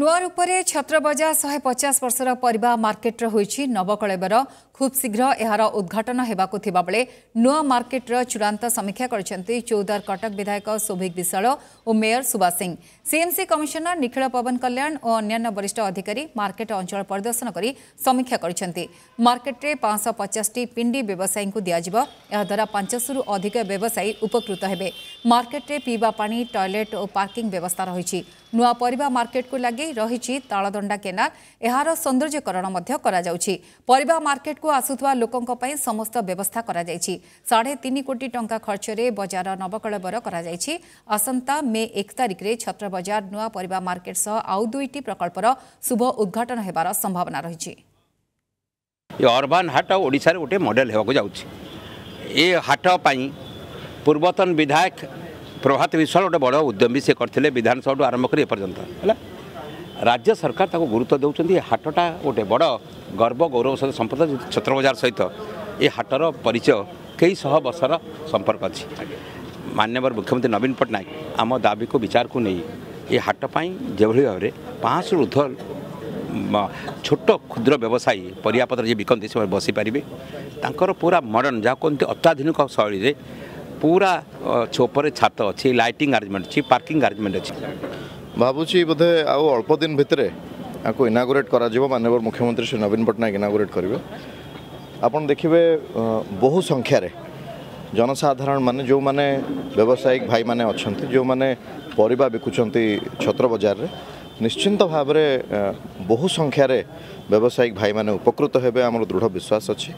नुआरूपरे छत्रबजार 150 वर्षर परिवा market होईछि नवकलेवर खूब शीघ्र एहार उद्घाटन हेबाकु थिबा बेले नुआ मार्केट चूड़ांत समीक्षा करछन्ती चौदार कटक विधायक सोभिक बिस्वाल और mayor Subhash Singh. CMC commissioner Nikhil Pawan Kalyan और अन्य वरिष्ठ अधिकारी मार्केट अंचल परिदर्शन करी समीक्षा करछन्ती। मार्केट रे 550 टी पिंडी व्यवसायी को दियाजिबो। एहा द्वारा 500 रु अधिक व्यवसायी उपकृत हेबे। मार्केट रे पीवा पानी टॉयलेट और पार्किंग व्यवस्था रहिछि। नुआ परिवा मार्केट को लागे रही तालदंडा केनाल एहार सौंदर्यकरण परिवा मार्केट को आसुवा लोकों पर समस्त व्यवस्था करा 3.5 कोटी टंका खर्च रे बजार नवकलेवर करा आसंता मे 1 तारिख रे छत्र बजार नुआ परिवा मार्केट सह आउ 2टी प्रकल्पर शुभ उद्घाटन हेबार संभावना रही। अर्बन हाट ओडिसा रे गोटे मॉडल हेबाकु जाउछि। ए हाट पई पूर्वतन विधायक प्रभात विश्वाल गोटे बड़ उद्यमी से करथिले विधानसभा आरंभ करी एपर्यंत है। राज्य सरकार ताको गुरुत्व देउछन्ती। हाटटा गोटे बड़ गर्व गौरव सहित संपद छत्र बजार सहित ए हाटर परिचय कई शह बर्षर संपर्क अच्छी। माननीय मुख्यमंत्री नवीन पटनायक आम दाबी को विचार को नहीं ये हाट पाई जेभली भाव 500 ऊर्ध छोट क्षुद्र व्यवसायी परियापत्र जे बिकंती से बसी पारिबे। तांकर पूरा मॉडर्न जा कोंती अत्याधुनिक शैली रे पूरा छोपर छात अच्छी लाइटिंग अरेंजमेंट अच्छी पार्किंग अरेंजमेंट अच्छी। भावुची बोधे आउ अल्प दिन भितर आपको इनागोरेट करा कर माननीय मुख्यमंत्री श्री नवीन पटनायक इनागोरेट करेंगे। आपन देखिए बहु संख्यार जनसाधारण माने जो माने व्यावसायिक भाई माने अच्छे जो माने परिवा बिकुचंती छत्र बजार रे निश्चिंत भाव में बहु संख्यार व्यावसायिक भाई माने उपकृत हेबे आमर दृढ़ विश्वास अच्छी।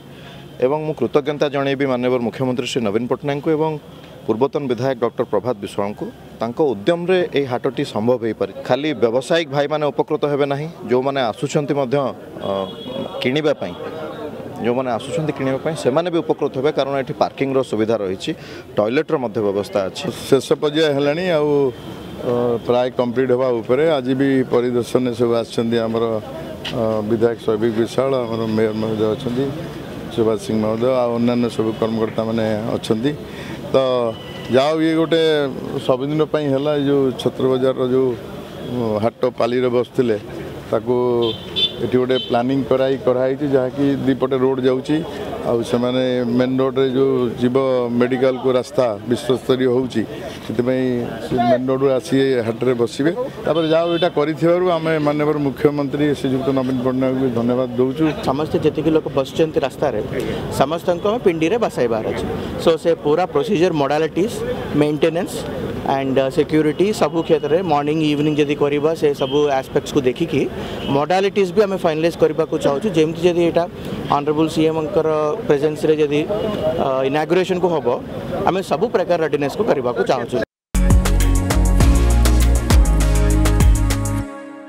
एवं मु कृतज्ञता जणेबी माननीय मुख्यमंत्री श्री नवीन पटनायक को एवं पूर्वतन विधायक डॉक्टर प्रभात विश्वाल को तांको उद्यम रे ए हाटटी संभव हो पारे। खाली व्यावसायिक भाई माने उपकृत हेबे नहीं जो माने आसुचंती मध्य किनिबा पई जो माने आसुचंती किनिबा पई से माने भी उपकृत हेबे कारण एठी पार्किंग रो सुविधा रहिछि टॉयलेट रो मध्ये व्यवस्था अछि। शेष पर्याय हेलानी आ प्राय कंप्लीट होबा उपरे आज भी परिदर्शन सब आछन्ती हमर विधायक सबीक विशाल हमर मेयर महोदय अछन्ती सुभाष सिंह महोदय आ अन्य सब कर्मकर्ता माने अछन्ती। तो जाओ ये गोटे सब दिन है जो छत्र बजार जो हाट पाली बसते ताकू गोटे प्लानिंग कराई कराई जहाँकि दीपटे रोड जाऊँगी आने मेन रोड रे जो जीव मेडिकल को रास्ता विश्वस्तरीय होती मेन रोड रू आसी हाटे बसवे तापर जाओ यहाँ करें। माननीय मुख्यमंत्री श्रीजुक्त नवीन पटनायक को धन्यवाद दूचु। समस्ते जी लोग बसते रास्त समस्त पिंडी में बसाइबार अच्छे। सो से पूरा procedure modalities maintenance and security सबू क्षेत्र में मॉर्निंग इवनिंग जदि करवा से सबू एस्पेक्ट्स को देखिकी मॉडालिटीज भी आम फाइनालाइज करबा को चाहूँ। जमी जदि यहाँ ऑनरेबल सीएम प्रेजेंस रे जदि इनागुरेशन को हम आम सब प्रकार रेडीनेस को करने को चाहूँ।